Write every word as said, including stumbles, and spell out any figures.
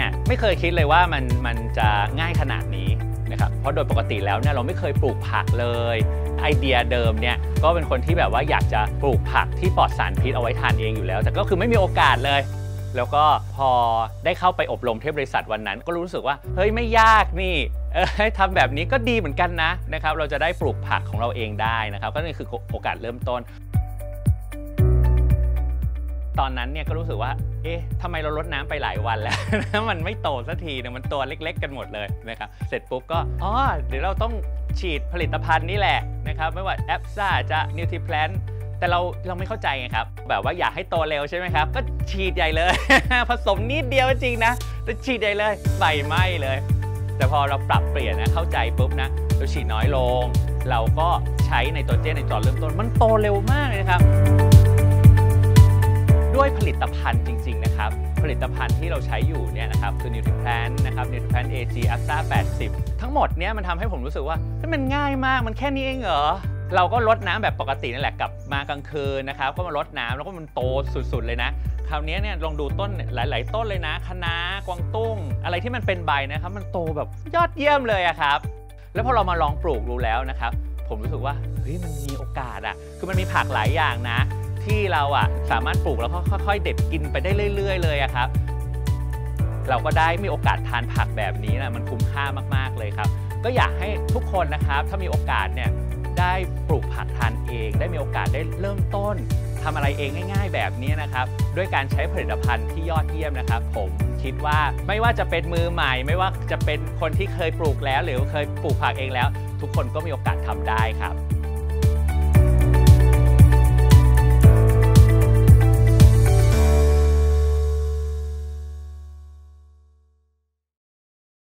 เนี่ยไม่เคยคิดเลยว่ามันมันจะง่ายขนาดนี้นะครับเพราะโดยปกติแล้วเนี่ยเราไม่เคยปลูกผักเลยไอเดียเดิมเนี่ยก็เป็นคนที่แบบว่าอยากจะปลูกผักที่ปลอดสารพิษเอาไว้ทานเองอยู่แล้วแต่ก็คือไม่มีโอกาสเลยแล้วก็พอได้เข้าไปอบรมที่บริษัทวันนั้นก็รู้สึกว่าเฮ้ยไม่ยากนี่เออทำแบบนี้ก็ดีเหมือนกันนะนะครับเราจะได้ปลูกผักของเราเองได้นะครับก็นี่คือโอกาสเริ่มต้นตอนนั้นเนี่ยก็รู้สึกว่าเอ๊ะทำไมเราลดน้ำไปหลายวันแล้ว มันไม่โตสักทีเนี่ยมันตัวเล็กๆกันหมดเลยนะครับเสร็จปุ๊บก็อ๋อเดี๋ยวเราต้องฉีดผลิตภัณฑ์นี่แหละนะครับไม่ว่า Appsaa จะ NutriPlant แต่เราเราไม่เข้าใจไงครับแบบว่าอยากให้โตเร็วใช่ไหมครับก็ฉีดใหญ่เลย ผสมนิดเดียวจริงนะแต่ฉีดใหญ่เลยใบไหม้เลยแต่พอเราปรับเปลี่ยนนะเข้าใจปุ๊บนะเราฉีดน้อยลงเราก็ใช้ไนโตรเจนในตอนเริ่มต้นมันโตเร็วมากเลยนะครับด้วยผลิตภัณฑ์จริงๆนะครับผลิตภัณฑ์ที่เราใช้อยู่เนี่ยนะครับคือ NutriPlant นะครับ NutriPlant เอ จี Appsaa แปดสิบทั้งหมดเนี่ยมันทำให้ผมรู้สึกว่ามันง่ายมากมันแค่นี้เองเหรอเราก็รดน้ำแบบปกตินั่นแหละกลับมากลางคืนนะครับก็มารดน้ำแล้วก็มันโตสุดๆเลยนะคราวนี้เนี่ยลองดูต้นหลายๆต้นเลยนะคะน้ากวางตุ้งอะไรที่มันเป็นใบนะครับมันโตแบบยอดเยี่ยมเลยอะครับแล้วพอเรามาลองปลูกรู้แล้วนะครับผมรู้สึกว่าเฮ้ยมันมีโอกาสอะคือมันมีผักหลายอย่างนะที่เราอ่ะสามารถปลูกแล้วก็ค่อยๆเด็ดกินไปได้เรื่อยๆเลยอะครับเราก็ได้มีโอกาสทานผักแบบนี้นะมันคุ้มค่ามากๆเลยครับก็อยากให้ทุกคนนะครับถ้ามีโอกาสเนี่ยได้ปลูกผักทานเองได้มีโอกาสได้เริ่มต้นทำอะไรเองง่ายๆแบบนี้นะครับด้วยการใช้ผลิตภัณฑ์ที่ยอดเยี่ยมนะครับผมคิดว่าไม่ว่าจะเป็นมือใหม่ไม่ว่าจะเป็นคนที่เคยปลูกแล้วหรือเคยปลูกผักเองแล้วทุกคนก็มีโอกาสทำได้ครับ